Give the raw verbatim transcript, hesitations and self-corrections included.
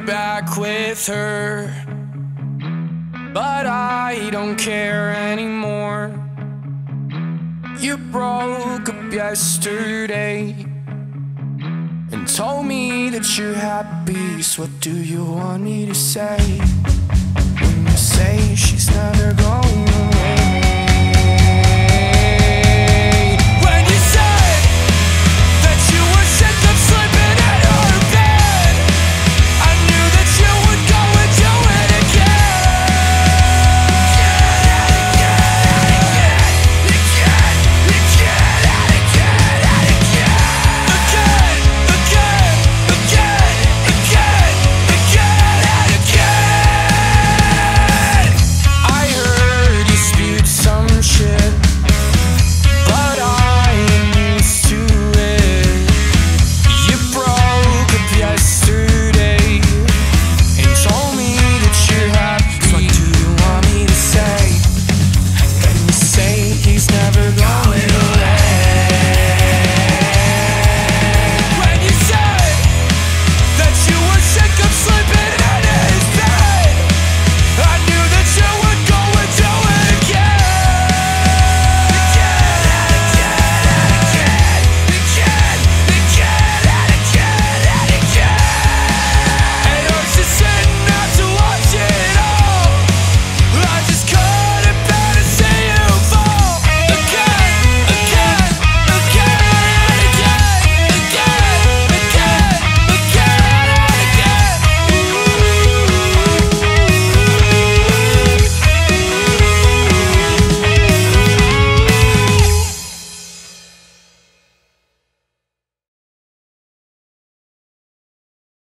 get back with her, but I don't care anymore. You broke up yesterday and told me that you're happy, so what do you want me to say? When you say she's not